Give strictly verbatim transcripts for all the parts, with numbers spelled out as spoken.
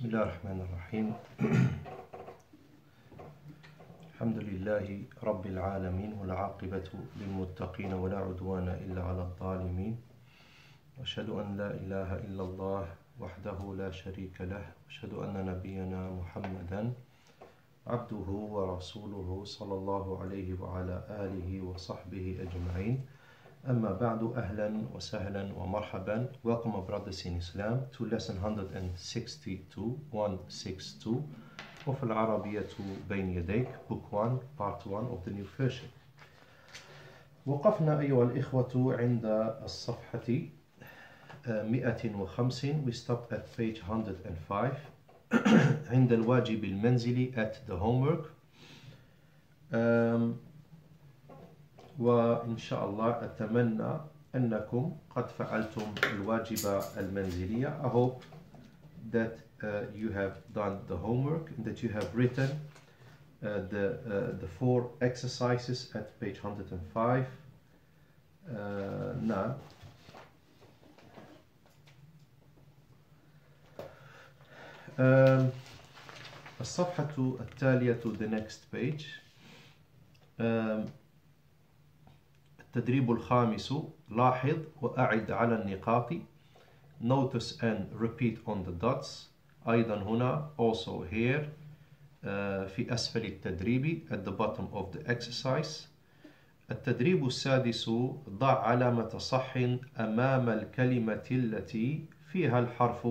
بسم الله الرحمن الرحيم. الحمد لله رب العالمين، والعاقبة للمتقين، ولا عدوان إلا على الظالمين، وأشهد أن لا إله إلا الله وحده لا شريك له، وأشهد أن نبينا محمدا عبده ورسوله صلى الله عليه وعلى آله وصحبه أجمعين. Amma ba'du, ahlan wa sahlan wa marhaban. Welcome, my brothers in Islam, to lesson one sixty-two of Al Arabiyyah Bayna Yadayk, book one, part one of the new version. وقفنا أيها الإخوة عند الصفحة one fifty. We stopped at page one oh five. عند الواجب المنزلي, at the homework. Um, وإن شاء الله أتمنى أنكم قد فعلتم الواجبة المنزلية. I hope that uh, you have done the homework and that you have written uh, the, uh, the four exercises at page one oh five. Uh, now, um, الصفحة التالية to the next page. Um, التدريب الخامس. لاحظ وأعد على النقاط. Notice and repeat on the dots. أيضا هنا, also here, uh, في أسفل التدريب, at the bottom of the exercise. التدريب السادس. ضع علامة صح أمام الكلمة التي فيها الحرف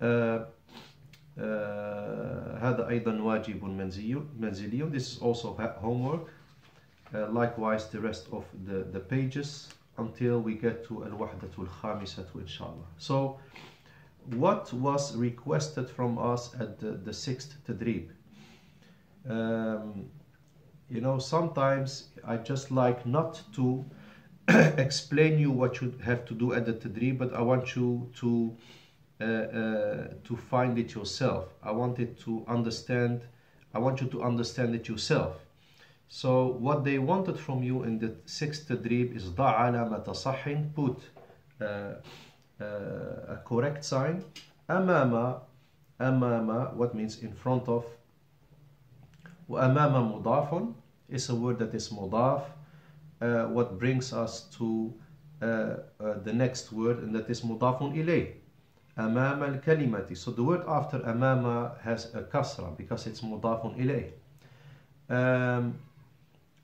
uh, uh, هذا أيضا واجب منزلي. This is also homework. Uh, likewise the rest of the, the pages until we get to Al-Wahdatu Al-Khamisatu, inshallah. So what was requested from us at the, the sixth Tadrib? Um, you know, sometimes I just like not to explain you what you have to do at the Tadrib, but I want you to uh, uh, to find it yourself. I want it to understand, I want you to understand it yourself. So what they wanted from you in the sixth Tadrib is ضع علامة صح, put uh, uh, a correct sign, أمام, أمام, what means in front of. وأمام مضاف is a word that is مضاف, uh, what brings us to uh, uh, the next word, and that is مضافٌ إليه, أمام الكلمة. So the word after أمام has a kasra because it's مضافٌ إليه. Um,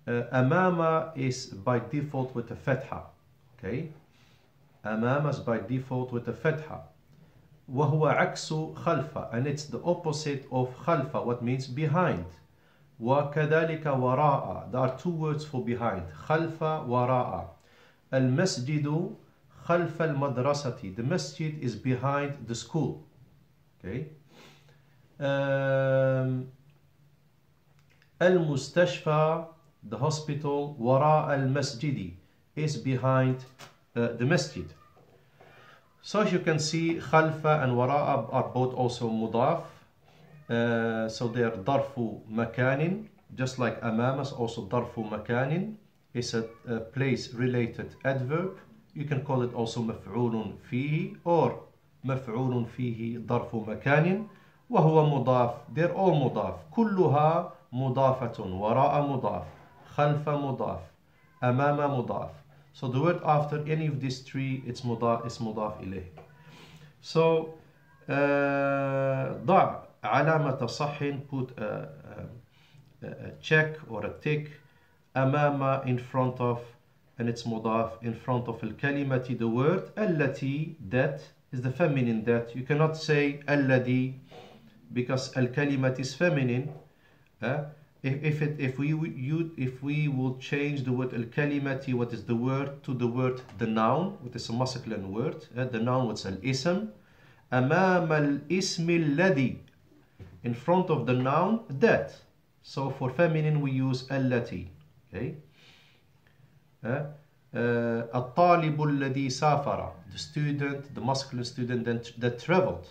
Uh, amama is by default with a fتحة, okay? Amama is by default with a fتحة. وهو عكس خلفة, and it's the opposite of خلفة, what means behind. وكذلك وراء, there are two words for behind, خلفة, وراء. المسجد خلف المدرسة, the masjid is behind the school, okay? Um, المستشفى, the hospital, وراء المسجد, is behind uh, the masjid. So as you can see, خلفة and وراء are both also مضاف. Uh, so they are darfu makanin, just like أمامس, also darfu makanin is a, a place-related adverb. You can call it also مفعول فيه or مفعول فيه darfu makanin. وهو مضاف, they're all مضاف. كلها مضافة, وراء مضاف, خلف مضاف, أمام مضاف. So the word after any of these three, it's مضاف, it's مضاف إليه. So uh, ضع علامة صح, put a, a, a check or a tick, أمام in front of, and it's مضاف, in front of الكلمة, the word. التي, that is the feminine that. You cannot say الذي because الكلمة is feminine. Uh, if if, it, if we you, if we will change the word al-kalimati, what is the word, to the word the noun, which is a masculine word, uh, the noun what's al-ism, أمام الاسم الذي, in front of the noun that. So for feminine we use التي, okay. Uh, uh, الطالب الذي سافر, the student, the masculine student that, that traveled.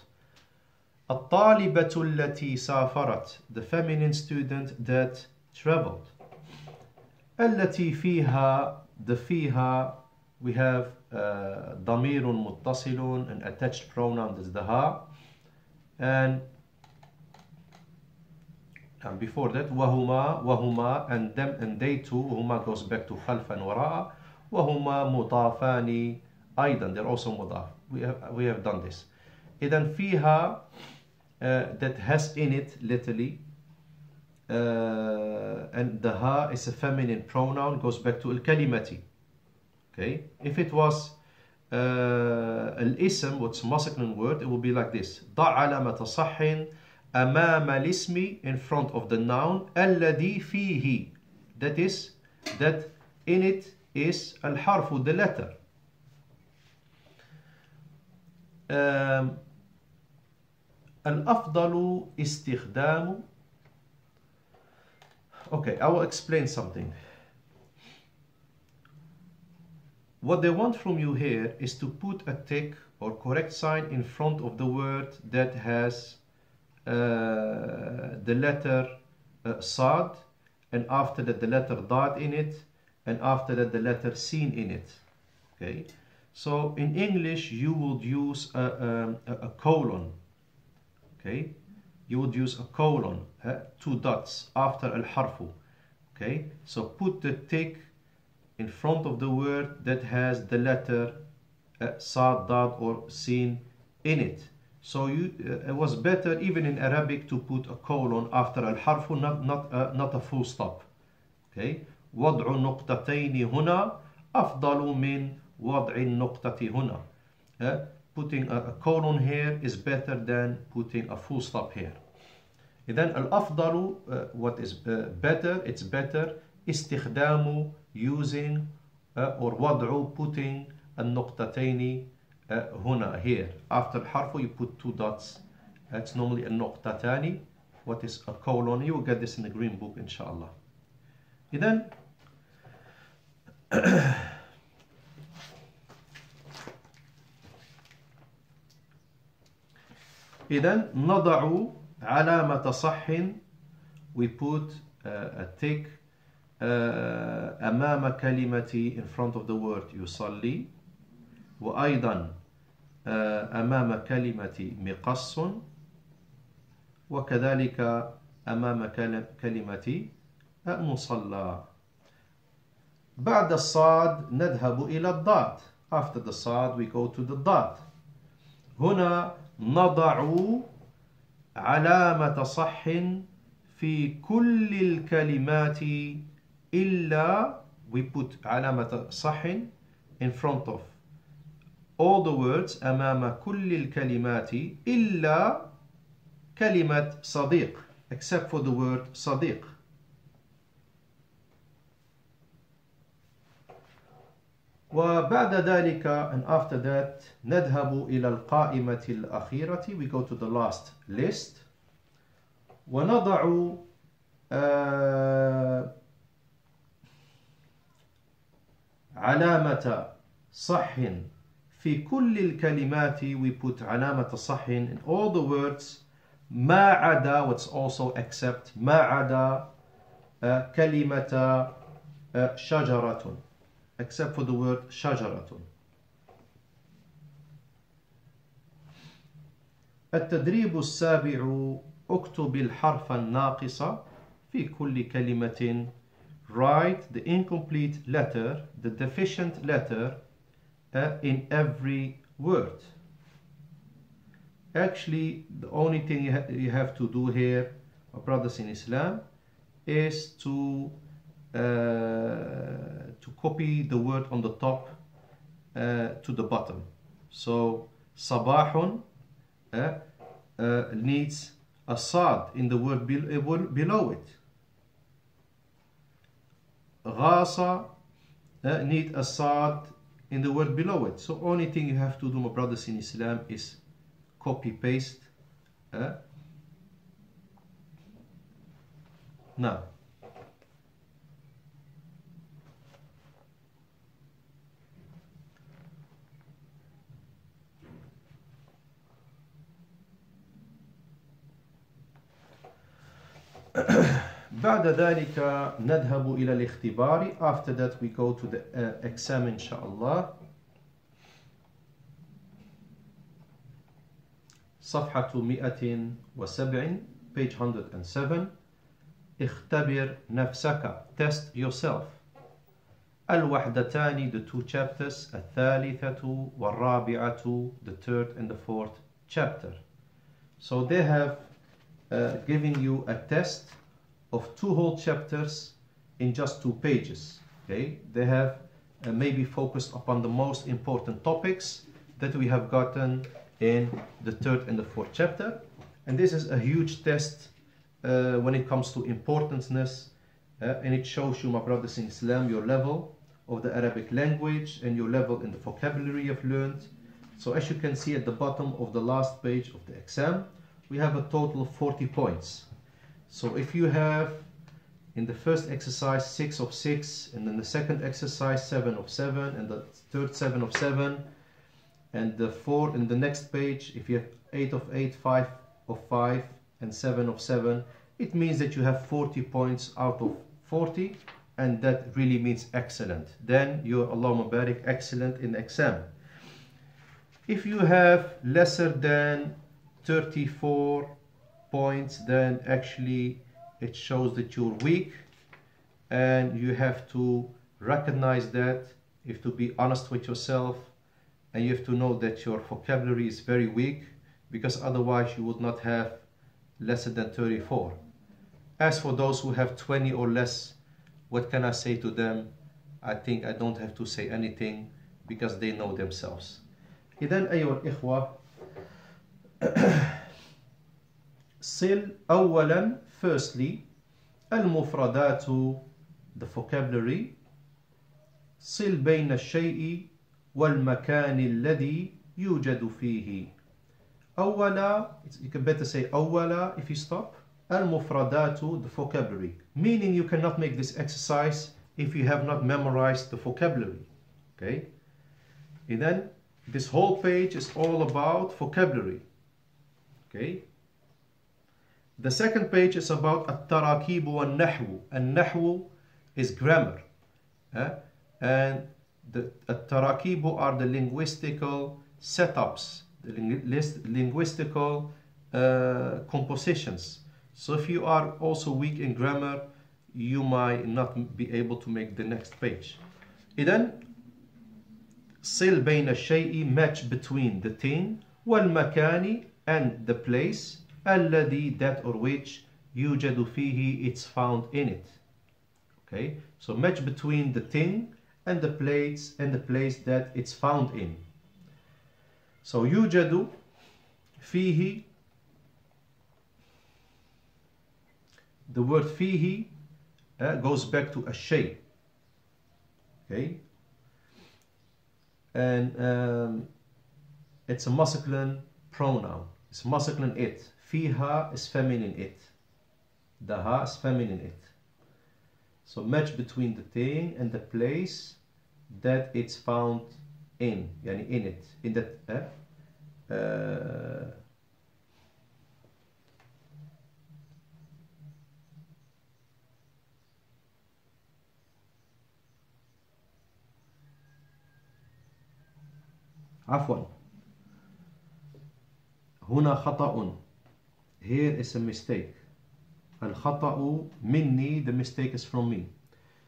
الطالبة التي سافرت, the feminine student that traveled. التي فيها, the فيها we have ضمير متصل, an attached pronoun is the ha, and and before that وهما وهما and them and they two, وهما goes back to خلف and وراء, وهما مضافان أيضا, they're also مضاف. We have we have done this. إذن فيها uh, that has in it literally uh, and the ha is a feminine pronoun, goes back to الكلمة. Okay, if it was uh, الاسم, what's a masculine word, it would be like this: ضع علامة صح أمام الاسم, in front of the noun, الذي فيه, that is, that in it is الحرف, the letter. Um, الأفضل استخدام. Okay, I will explain something. What they want from you here is to put a tick or correct sign in front of the word that has Uh, the letter uh, صاد, and after that the letter ضاد in it, and after that the letter سين in it. Okay, so in English you would use a, a, a colon. Okay, you would use a colon, uh, two dots after al harfu. Okay, so put the tick in front of the word that has the letter uh, صاد, ضاد or سين in it. So you, uh, it was better even in Arabic to put a colon after al-harfu, not not uh, not a full stop. Okay. وضع النقطتين هنا أفضل من وضع النقطة هنا. Uh, putting a, a colon here is better than putting a full stop here. Then al-afdalu, uh, what is uh, better? It's better استخدام, using, uh, or وضع, putting النقطتين Uh, هنا, here, after الحرف you put two dots. That's normally النقطتاني, what is a colon. You will get this in the green book inshallah. إذن إذن نضع علامة صح, we put uh, a tick uh, أمام كلمة, in front of the word يصلي, وأيضا أمام كلمة مقص, وكذلك أمام كلمة مصلى. بعد الصاد نذهب إلى الضاد. After the صاد we go to the ضاد. هنا نضع علامة صح في كل الكلمات إلا, we put علامة صح in front of all the words, أمام كل الكلمات إلا كلمة صديق, except for the word صديق. وبعد ذلك, and after that, نذهب إلى القائمة الأخيرة, we go to the last list, ونضع uh, علامة صح في كل الكلمات, we put علامة صح in all the words, ما عدا, what's also except, ما عدا uh, كلمة uh, شجرة, except for the word شجرة. التدريب السابع, اكتب الحرف الناقص في كل كلمة. Write the incomplete letter, the deficient letter, Uh, in every word. Actually, the only thing you, ha you have to do here, my brothers in Islam, is to uh, to copy the word on the top uh, to the bottom. So sabahun uh, uh, needs a sad in the word be below it. Ghasa uh, need a sad in the word below it. So only thing you have to do, my brothers in Islam, is copy paste. Uh, now, بعد ذلك نذهب إلى الاختبار. After that we go to the uh, exam إن شاء الله. صفحة مئة وسبعة, page one hundred seven. اختبر نفسك, test yourself. الوحدة تاني, the two chapters. الثالثة والرابعة, the third and the fourth chapter. So they have uh, given you a test of two whole chapters in just two pages. Okay, they have uh, maybe focused upon the most important topics that we have gotten in the third and the fourth chapter, and this is a huge test uh, when it comes to importantness, uh, and it shows you, my brothers in Islam, your level of the Arabic language and your level in the vocabulary you've learned. So as you can see at the bottom of the last page of the exam, we have a total of forty points. So if you have in the first exercise six of six, and then the second exercise seven of seven, and the third seven of seven, and the fourth and the next page, if you have eight of eight, five of five, and seven of seven, it means that you have forty points out of forty, and that really means excellent. Then you're, Allahumma barik, excellent in the exam. If you have lesser than thirty-four points, then actually it shows that you're weak, and you have to recognize that. You have to be honest with yourself, and you have to know that your vocabulary is very weak, because otherwise you would not have lesser than thirty-four. As for those who have twenty or less, what can I say to them? I think I don't have to say anything, because they know themselves. إذن أيها الإخوة, صل أولا, firstly, المفردات, the vocabulary. صل بين الشيء والمكان الذي يوجد فيه. أولا, you can better say أولا if you stop. المفردات, the vocabulary. Meaning you cannot make this exercise if you have not memorized the vocabulary. Okay? إذن this whole page is all about vocabulary. Okay? The second page is about التراكيب والنحو. النحو is grammar. Uh, and the التراكيب are the linguistical setups, the lingu linguistical uh, compositions. So if you are also weak in grammar, you might not be able to make the next page. إذن صل بين الشيء, match between the thing, والمكان, and the place, الذي, that or which, يوجد فيه, it's found in it. Okay, so match between the thing and the place and the place that it's found in. So يوجد فيه, the word فيه uh, goes back to الشيء. Okay. And um, it's a masculine pronoun. It's masculine it. Fiha is feminine it. Daha is feminine it. So match between the thing and the place that it's found in. Yani in it. In that. Uh, uh, عفوا, هنا خطأ. Here is a mistake. الخطأ مني, the mistake is from me.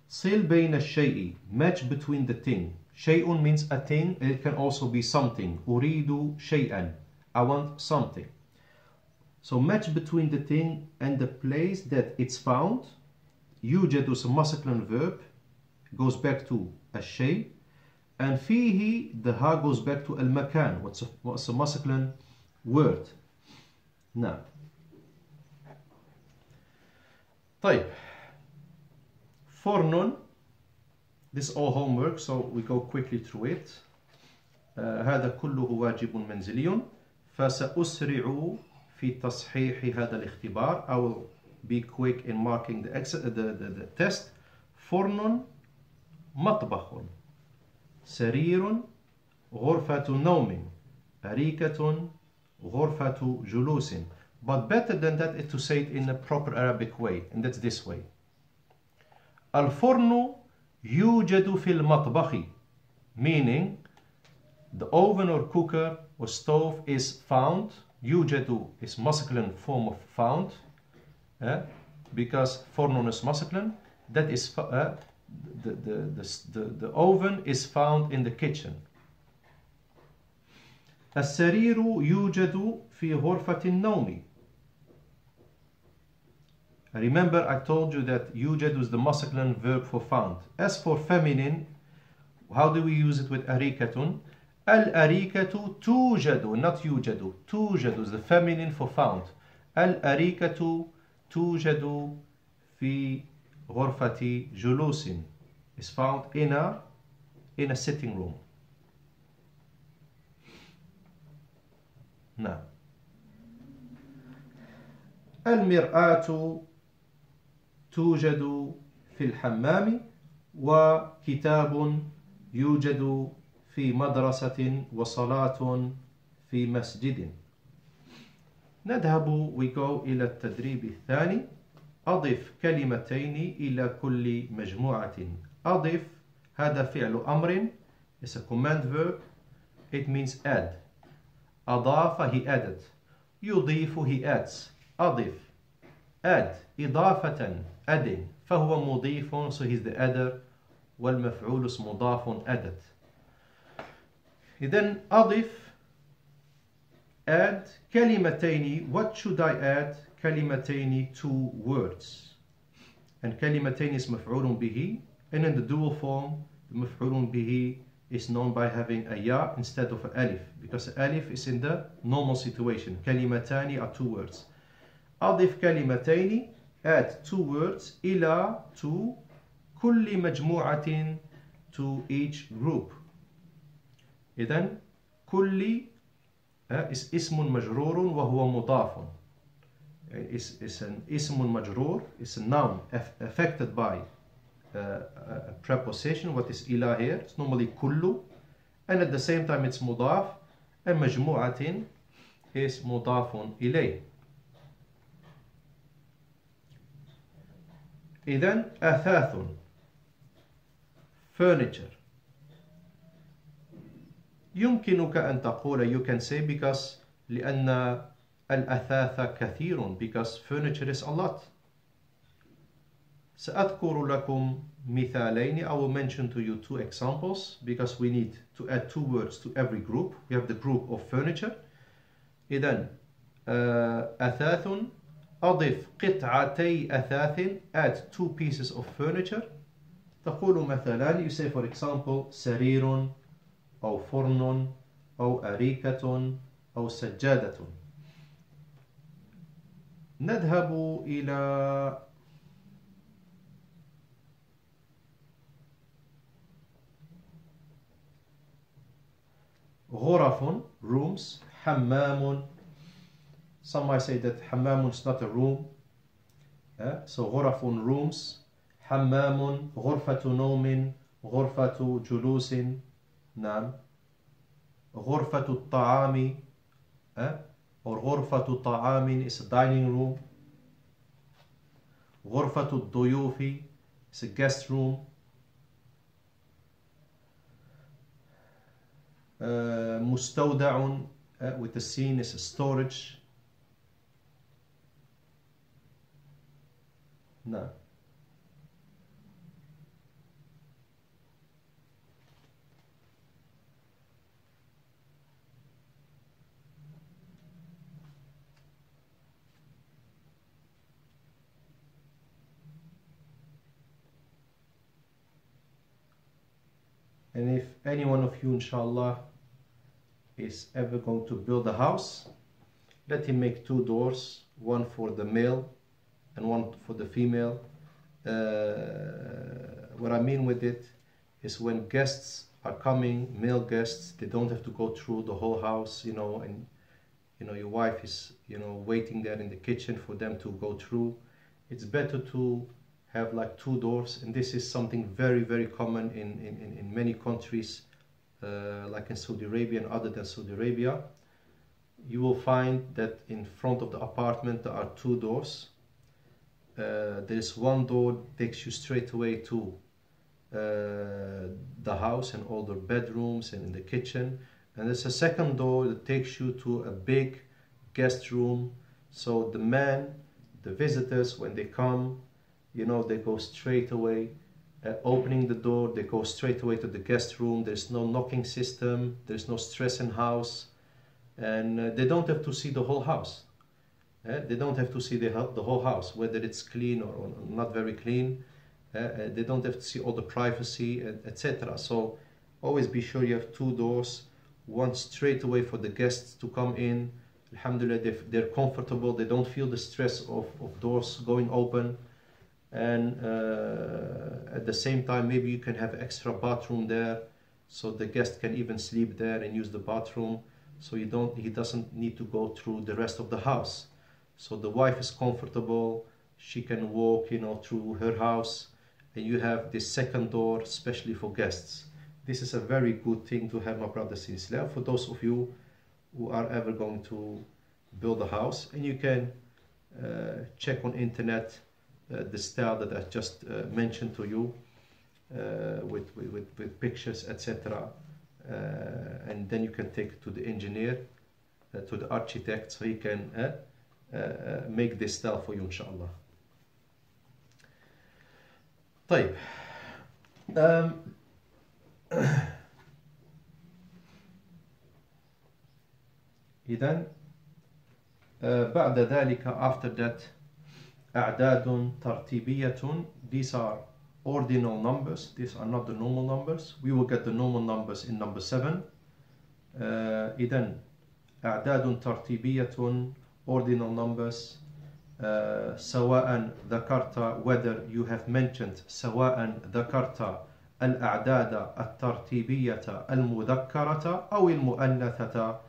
صل بين الشيء, match between the thing. شيء means a thing, it can also be something. أريد شيئا, I want something. So match between the thing and the place that it's found. يوجد is a masculine verb, goes back to الشيء. And فيه, the ha goes back to al-makan, what's a, what's a masculine word. Now, طيب, فرن, this is all homework, so we go quickly through it. Uh, هذا كله واجب منزلي, فسأسرع في تصحيح هذا الاختبار. I will be quick in marking the, ex the, the, the test. فرن, مطبخ. سرير, غرفة نوم. أريكة, غرفة جلوس. But better than that is to say it in a proper Arabic way, and that's this way. Al-Furnu yujadu fil matbahi, meaning the oven or cooker or stove is found. Yujadu is masculine form of found, eh? Because fornun is masculine. That is uh, the, the, the, the, the oven is found in the kitchen. السرير يوجد في غرفة النوم. Remember I told you that يوجد is the masculine verb for found. As for feminine, how do we use it with أريكة? الأريكة توجد, not يوجد. توجد is the feminine for found. الأريكة توجد في غرفة جلوس is found in a in a sitting room. نعم. المرآة توجد في الحمام وكتاب يوجد في مدرسة وصلاة في مسجد. نذهب we go إلى التدريب الثاني. أضف كلمتين إلى كل مجموعة. أضف هذا فعل أمر is a command verb, it means add. أضاف he added, يضيف he adds. أضف add إضافة adding, فهو مضيف so he's the adder, والمفعول اسم مضاف added. إذن أضف add كلمتين. What should I add? كلمتين, two words. And كلمتين is مفعول به, and in the dual form the مفعول به is known by having a ya instead of a alif, because a alif is in the normal situation. كلمتان are two words. أضف كلمتين, add two words, إلى to كل مجموعة, to each group. إذن كل is اسم مجرور وهو مضاف. Is is an ismun majroor, is a noun affected by uh, a preposition. What is ila here? It's normally kullu, and at the same time it's mudaf, and majmu'atin is mudafun ilay. Then athathun, furniture. يمكنك أن تقول, you can say, because لأن الأثاث كثير, because furniture is a lot. سأذكر لكم مثالين. I will mention to you two examples because we need to add two words to every group. We have the group of furniture. إذن أثاث, أضف قطعتي أثاث, add two pieces of furniture. تقول مثلا, you say for example سرير أو فرن أو أريكة أو سجادة. نذهب إلى غرف, rooms, حمام. Some might say that حمام is not a room. Uh, so غرف, rooms, حمام, غرفة نوم, غرفة جلوس, نعم, غرفة الطعام. Uh, Or غرفة طعام is a dining room. غرفة الضيوف is a guest room. Uh, مستودع uh, with the scene is a storage. نعم. And if any one of you, inshallah, is ever going to build a house, let him make two doors, one for the male and one for the female. Uh, what I mean with it is when guests are coming, male guests, they don't have to go through the whole house, you know, and, you know, your wife is, you know, waiting there in the kitchen for them to go through. It's better to have like two doors, and this is something very very common in, in, in many countries, uh, like in Saudi Arabia and other than Saudi Arabia. you will find that in front of the apartment there are two doors. Uh, there is one door takes you straight away to uh, the house and all the bedrooms and in the kitchen, and there's a second door that takes you to a big guest room. So the men, the visitors, when they come, you know, they go straight away. Uh, opening the door, they go straight away to the guest room. There's no knocking system, there's no stress in house, and uh, they don't have to see the whole house. Uh, they don't have to see the, the whole house, whether it's clean or, or not very clean. Uh, uh, they don't have to see all the privacy, et cetera. So always be sure you have two doors, one straight away for the guests to come in. Alhamdulillah, they, they're comfortable, they don't feel the stress of, of doors going open. And uh, at the same time, maybe you can have extra bathroom there, so the guest can even sleep there and use the bathroom, so you don't, he doesn't need to go through the rest of the house. So the wife is comfortable, she can walk, you know, through her house, and you have this second door especially for guests. This is a very good thing to have, my brothers in Islam, for those of you who are ever going to build a house. And you can uh, check on internet Uh, the style that I just uh, mentioned to you, uh, with, with, with pictures, et cetera. Uh, and then you can take it to the engineer, uh, to the architect, so he can uh, uh, uh, make this style for you, inshallah. طيب. Um, إذن, uh, بعد ذلك, after that, أعداد ترتيبية. These are ordinal numbers. These are not the normal numbers. We will get the normal numbers in number seven. Uh, إذن أعداد ترتيبية, ordinal numbers. Uh, سواء ذكرت, whether you have mentioned, سواء ذكرت الأعداد الترتيبية المذكرة أو المؤنثة,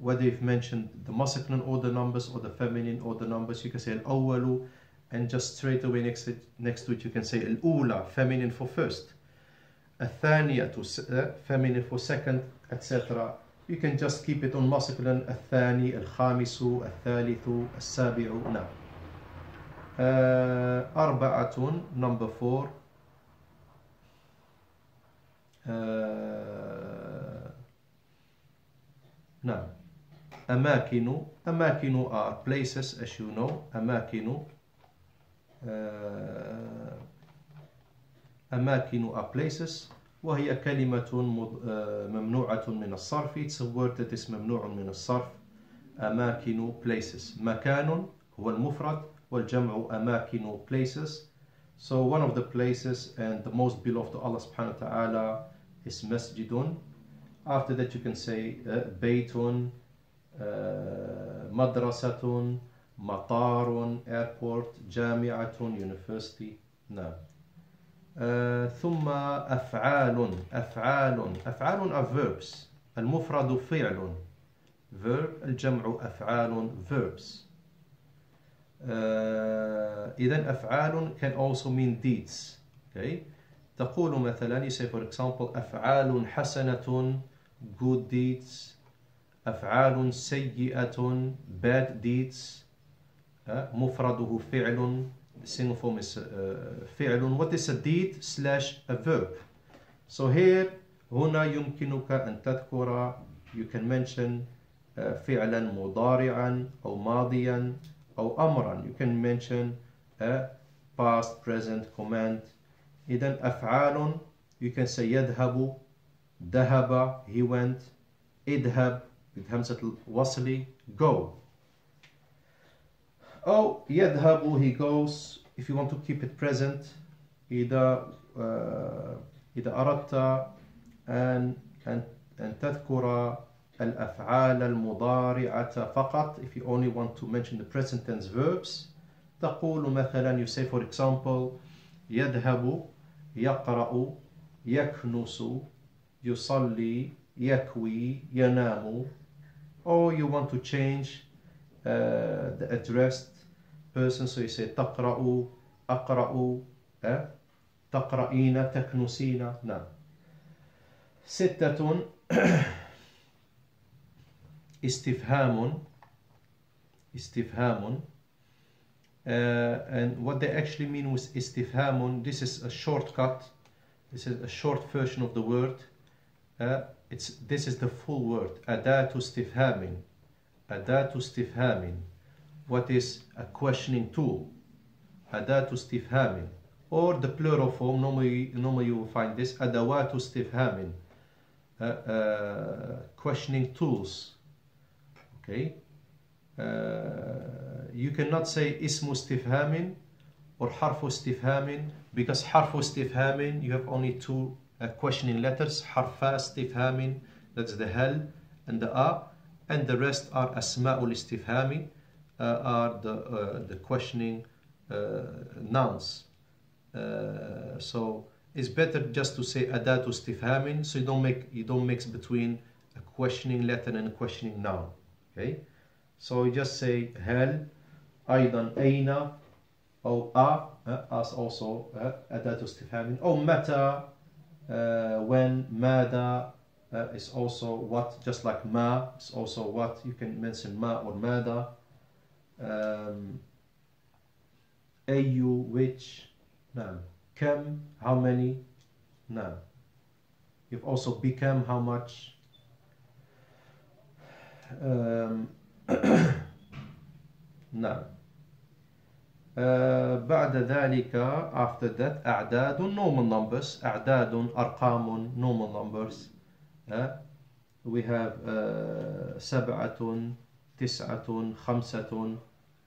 whether you've mentioned the masculine order numbers or the feminine order numbers, you can say الأول. And just straight away next to it, next to it you can say الأولى, feminine for first, الثانية, feminine for second, et cetera. You can just keep it on masculine, الثاني, الخامس, الثالث, السابع. Now, uh, أربعة, number four. Uh, now, أماكن. أماكن are places, as you know. أماكن. Uh, أماكن are places. وهي كلمة ممنوعة من الصرف. It's a word that is ممنوع من الصرف. أماكن, places. مكان هو المفرد والجمع أماكن, places. So one of the places and the most beloved to Allah subhanahu wa ta'ala is masjidun. After that you can say uh, بيتٌ, uh, مدرسةٌ, مطار, airport, جامعة, university. نعم. uh, ثم أفعال. أفعال أفعال are verbs. المفرد فعل, verb. الجمع أفعال, verbs. uh, إذن أفعال can also mean deeds. Okay. تقول مثلا, you say for example أفعال حسنة, good deeds. أفعال سيئة, bad deeds. مفرده فعل, single form is uh, فعل. What is a deed slash a verb? So here, هنا يمكنك أن تذكر, you can mention uh, فعلا مضارعا أو ماضيا أو أمرا. You can mention uh, past, present, command. إذن أفعال, you can say يذهب, ذهب, he went. اذهب with hamza الوصلي, go. Oh, يذهب, he goes. If you want to keep it present, إذا uh, إذا أردت أن أن أن تذكر الأفعال المضارعة فقط, if you only want to mention the present tense verbs, تقول مثلا, you say for example يذهب يقرأ يكنس يصلي يكوي ينام. Or you want to change Uh, the addressed person, so you say تقرأ, أقرأ, uh, تقرأين, تكنسين. نعم. ستة استفهام استفهام uh, and what they actually mean with استفهام, this is a shortcut, this is a short version of the word. uh, it's this is the full word, أداة استفهام. أداة استفهام, what is a questioning tool, أداة استفهام. Or the plural form, normally, normally you will find this, أدوات استفهام, uh, uh, questioning tools. Okay, uh, you cannot say اسم استفهام or حرف استفهام, because حرف استفهام you have only two uh, questioning letters, حرفا استفهام, that's the هل and the آ, and the rest are asma'ul stifhamin, uh, are the uh, the questioning uh, nouns. Uh, so it's better just to say Adatu stifhamin, so you don't make you don't mix between a questioning letter and a questioning noun. Okay, so you just say hal, aydan, ayna, or a, as also Adatu stifhamin, or mata, uh, when, mada. Uh, is also what, just like ma, it's also what. You can mention ma or mada. Um, ayu, which, naam. Kam, how many, naam. You've also become, how much. Um, naam. بعد ذلك, after that, أعداد, normal numbers, أعداد, أرقام, normal numbers. Uh, we have سبعة, تسعة, خمسة,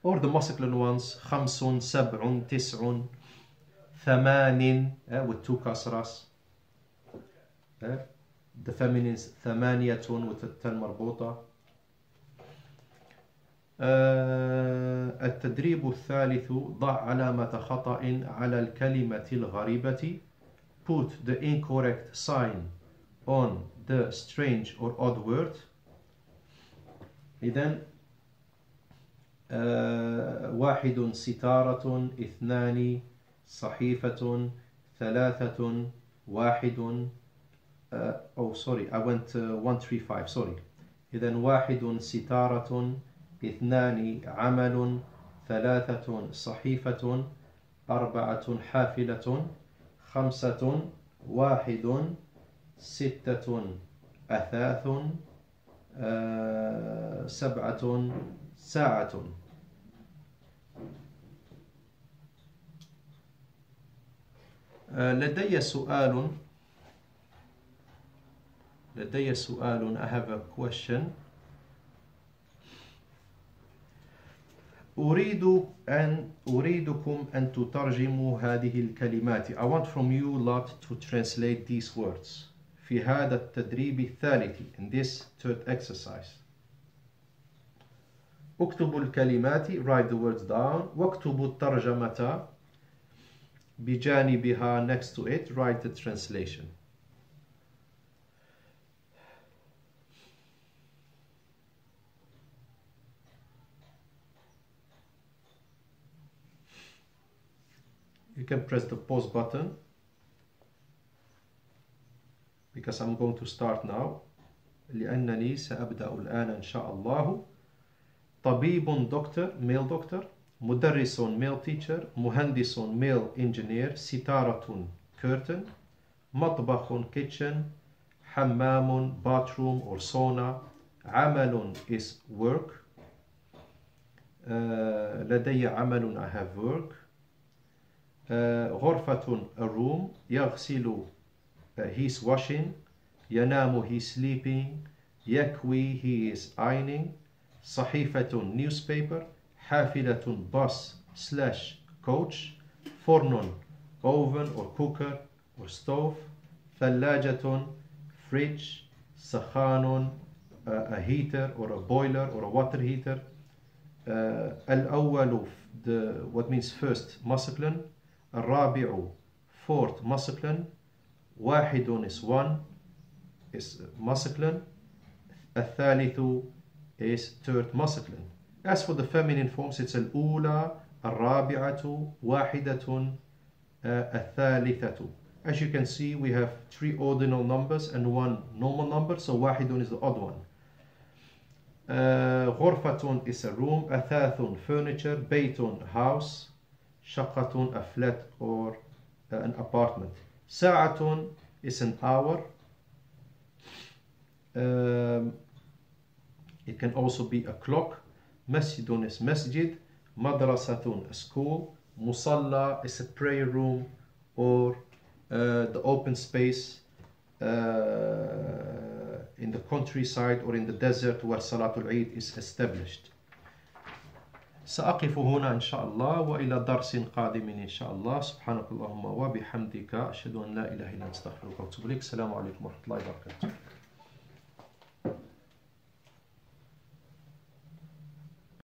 or the masculine ones, خمس, سبع, تسع, ثمان, uh, with two kasras. Uh, the feminine is ثمانية with the ten مربوطة. uh, التدريب الثالث, ضع علامة خطأ على الكلمة الغريبة. Put the incorrect sign on the strange or odd word. إذن واحد ستارة, اثنان صحيفة, ثلاثة واحد. Oh sorry, I went one three five. Sorry. إذن واحد ستارة, اثنان عمل, ثلاثة صحيفة, أربعة حافلة, خمسة واحد, ستة أثاث, آه, سبعة ساعة. آه, لدي سؤال لدي سؤال I have a question. أريد أن أريدكم أن تترجموا هذه الكلمات. I want from you lot to translate these words. في هذا التدريب الثالث, in this third exercise. اكتبوا الكلمات, write the words down, واكتبوا الترجمة بجانبها, next to it, write the translation. You can press the pause button, because I'm going to start now. لأنني سأبدأ الآن إن شاء الله. طبيب دكتور, male doctor. مدرس, male teacher. مهندس, male engineer. ستارة, curtain. مطبخ, kitchen. حمام, bathroom or sauna. عمل is work. uh, لدي عمل, I have work. uh, غرفة, a room. يغسل, Uh, he's washing. ينام, he's sleeping. يكوي, he is ironing. صحيفة, newspaper. حافلة, bus slash coach. فرن, oven or cooker or stove. ثلاجة, fridge. سخان, uh, a heater or a boiler or a water heater. uh, الأول, the, what means first, masculine. الرابع, fourth, masculine. واحد is one, is masculine. الثالث is third masculine. As for the feminine forms, it's الأولى, الرابعة, واحدة, الثالثة. As you can see, we have three ordinal numbers and one normal number, so واحد is the odd one. غرفة is a room, أثاث furniture, بيت house, شقة a flat or an apartment. ساعة is an hour. Um, it can also be a clock. مسجد is masjid. مدرسة a school. مصلى is a prayer room or uh, the open space uh, in the countryside or in the desert where Salatul Eid is established. سأقف هنا إن شاء الله وإلى درس قادم إن شاء الله. سبحانك اللهم وبحمدك أشهد أن لا إله إلا أنت أستغفرك وأتوب إليك. السلام عليكم ورحمة الله وبركاته.